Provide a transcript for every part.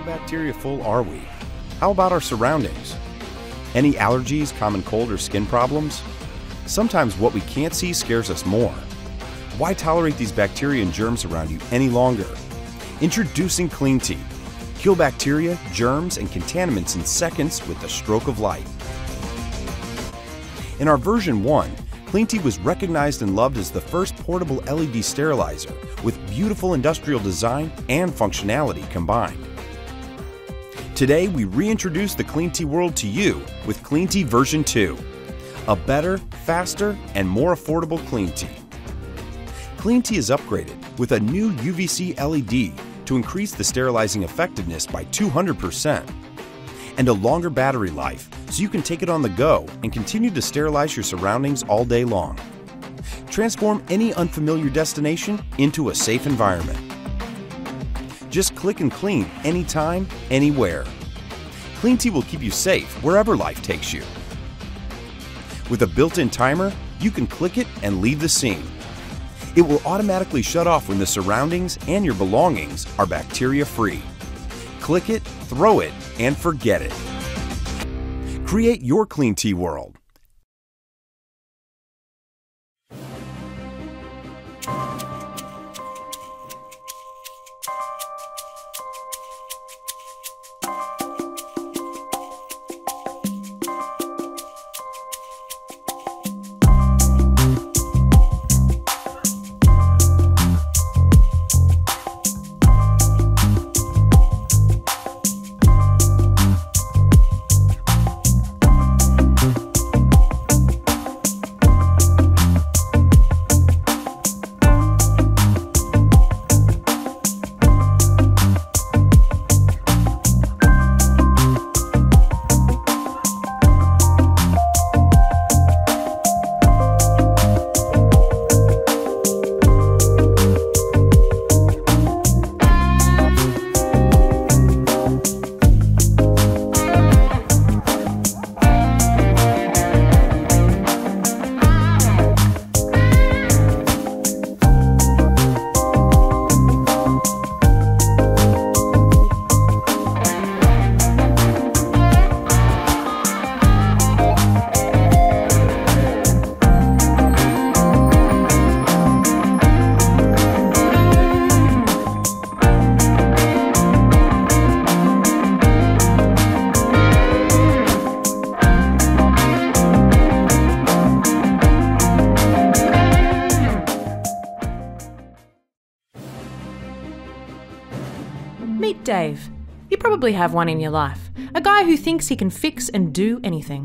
How bacteria full are we? How about our surroundings? Any allergies, common cold, or skin problems? Sometimes what we can't see scares us more. Why tolerate these bacteria and germs around you any longer? Introducing CleanTi. Kill bacteria, germs, and contaminants in seconds with the stroke of light. In our version 1, CleanTi was recognized and loved as the first portable LED sterilizer with beautiful industrial design and functionality combined. Today, we reintroduce the CleanTi world to you with CleanTi version 2, a better, faster, and more affordable CleanTi. CleanTi is upgraded with a new UVC LED to increase the sterilizing effectiveness by 200% and a longer battery life so you can take it on the go and continue to sterilize your surroundings all day long. Transform any unfamiliar destination into a safe environment. Just click and clean anytime, anywhere. CleanTi will keep you safe wherever life takes you. With a built-in timer, you can click it and leave the scene. It will automatically shut off when the surroundings and your belongings are bacteria-free. Click it, throw it, and forget it. Create your CleanTi world. Meet Dave. You probably have one in your life, a guy who thinks he can fix and do anything.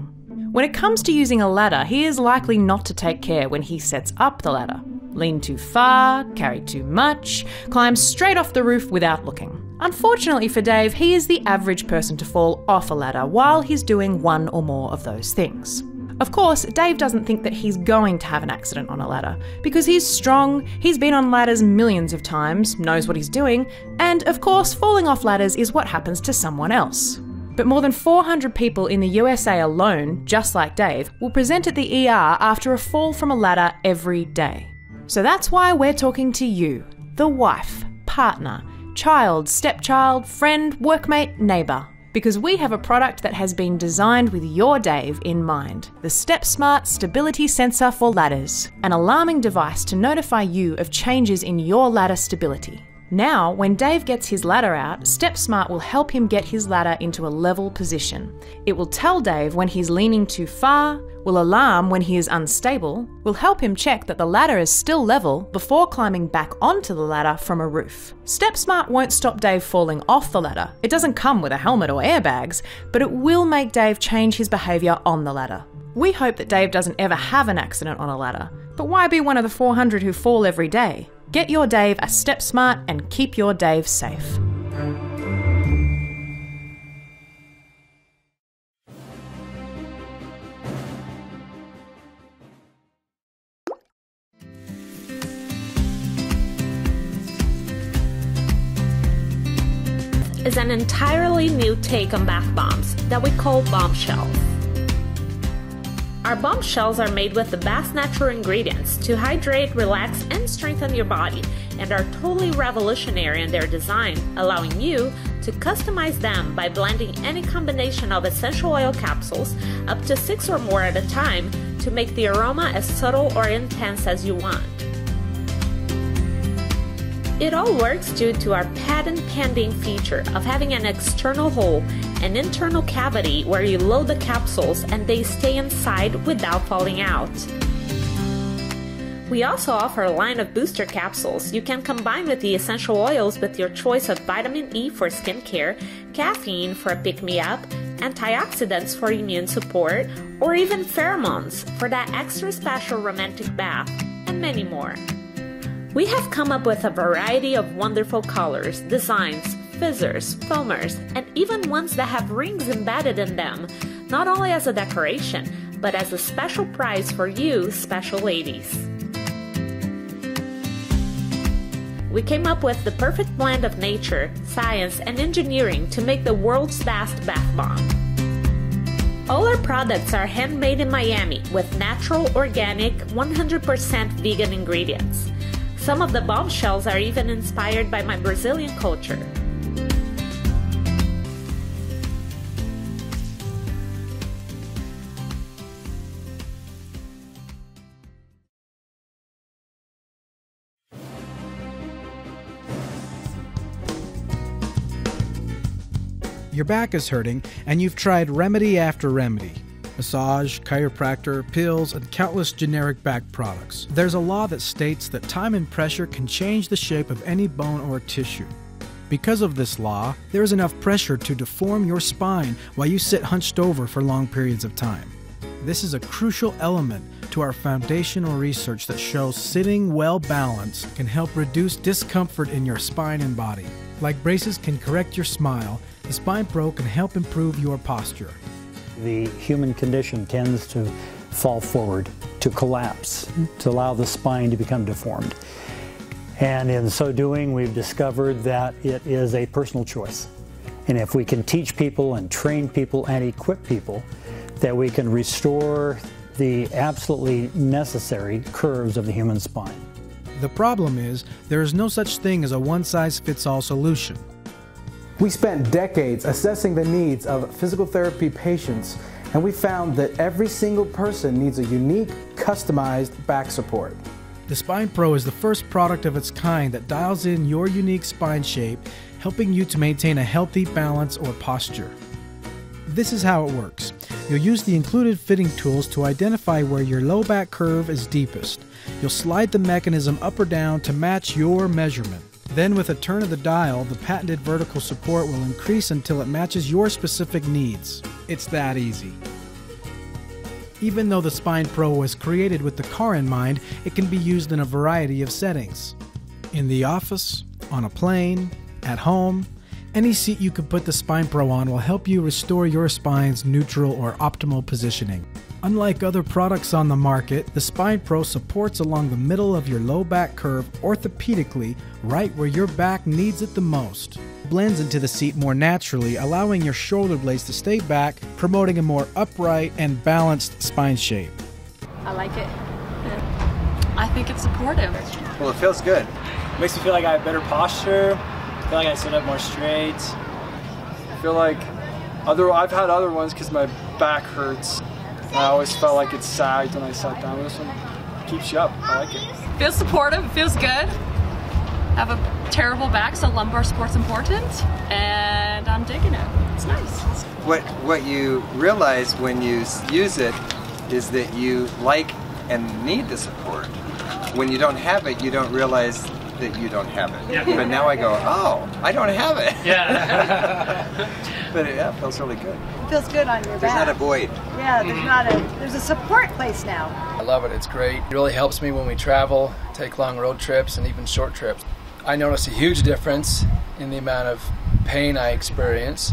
When it comes to using a ladder, he is likely not to take care when he sets up the ladder. Lean too far, carry too much, climb straight off the roof without looking. Unfortunately for Dave, he is the average person to fall off a ladder while he's doing one or more of those things. Of course, Dave doesn't think that he's going to have an accident on a ladder, because he's strong, he's been on ladders millions of times, knows what he's doing, and of course falling off ladders is what happens to someone else. But more than 400 people in the USA alone, just like Dave, will present at the ER after a fall from a ladder every day. So that's why we're talking to you, the wife, partner, child, stepchild, friend, workmate, neighbour. Because we have a product that has been designed with your Dave in mind, the StepSmart Stability Sensor for Ladders, an alarming device to notify you of changes in your ladder stability. Now, when Dave gets his ladder out, StepSmart will help him get his ladder into a level position. It will tell Dave when he's leaning too far, will alarm when he is unstable, will help him check that the ladder is still level before climbing back onto the ladder from a roof. StepSmart won't stop Dave falling off the ladder. It doesn't come with a helmet or airbags, but it will make Dave change his behaviour on the ladder. We hope that Dave doesn't ever have an accident on a ladder, but why be one of the 400 who fall every day? Get your Dave a StepSmart and keep your Dave safe. Is an entirely new take on bath bombs that we call bombshells. Our bombshells are made with the best natural ingredients to hydrate, relax, and strengthen your body, and are totally revolutionary in their design, allowing you to customize them by blending any combination of essential oil capsules, up to 6 or more at a time, to make the aroma as subtle or intense as you want. It all works due to our patent-pending feature of having an external hole and internal cavity where you load the capsules and they stay inside without falling out. We also offer a line of booster capsules you can combine with the essential oils with your choice of vitamin E for skincare, caffeine for a pick-me-up, antioxidants for immune support, or even pheromones for that extra special romantic bath, and many more. We have come up with a variety of wonderful colors, designs, fizzers, foamers, and even ones that have rings embedded in them, not only as a decoration, but as a special prize for you, special ladies. We came up with the perfect blend of nature, science, and engineering to make the world's best bath bomb. All our products are handmade in Miami with natural, organic, 100% vegan ingredients. Some of the bombshells are even inspired by my Brazilian culture. Your back is hurting and you've tried remedy after remedy. Massage, chiropractor, pills, and countless generic back products. There's a law that states that time and pressure can change the shape of any bone or tissue. Because of this law, there is enough pressure to deform your spine while you sit hunched over for long periods of time. This is a crucial element to our foundational research that shows sitting well balanced can help reduce discomfort in your spine and body. Like braces can correct your smile, the SpinePro can help improve your posture. The human condition tends to fall forward, to collapse, to allow the spine to become deformed. And in so doing, we've discovered that it is a personal choice. And if we can teach people and train people and equip people, that we can restore the absolutely necessary curves of the human spine. The problem is, there is no such thing as a one-size-fits-all solution. We spent decades assessing the needs of physical therapy patients, and we found that every single person needs a unique, customized back support. The SpinePro is the first product of its kind that dials in your unique spine shape, helping you to maintain a healthy balance or posture. This is how it works. You'll use the included fitting tools to identify where your low back curve is deepest. You'll slide the mechanism up or down to match your measurement. Then with a turn of the dial, the patented vertical support will increase until it matches your specific needs. It's that easy. Even though the SpinePro was created with the car in mind, it can be used in a variety of settings. In the office, on a plane, at home, any seat you can put the SpinePro on will help you restore your spine's neutral or optimal positioning. Unlike other products on the market, the SpinePro supports along the middle of your low back curve orthopedically, right where your back needs it the most. It blends into the seat more naturally, allowing your shoulder blades to stay back, promoting a more upright and balanced spine shape. I like it. I think it's supportive. Well, it feels good. It makes me feel like I have better posture. I feel like I sit up more straight. I feel like I've had other ones because my back hurts. I always felt like it sagged when I sat down. This one keeps you up. I like it. Feels supportive. Feels good. I have a terrible back, so lumbar support's important, and I'm digging it. It's nice. What you realize when you use it is that you like and need the support. When you don't have it, you don't realize that you don't have it. Yeah. But now I go, oh, I don't have it. Yeah. But it feels really good. It feels good on your back. There's not a void. Yeah, there's a support place now. I love it, it's great. It really helps me when we travel, take long road trips and even short trips. I notice a huge difference in the amount of pain I experience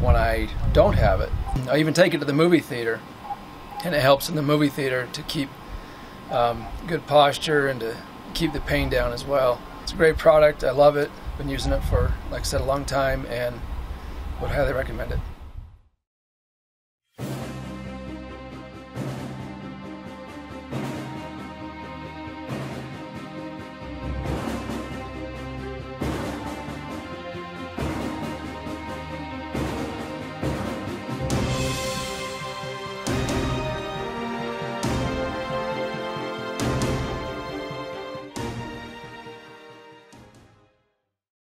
when I don't have it. I even take it to the movie theater, and it helps in the movie theater to keep good posture and to keep the pain down as well. It's a great product, I love it. Been using it for, like I said, a long time, and would highly recommend it.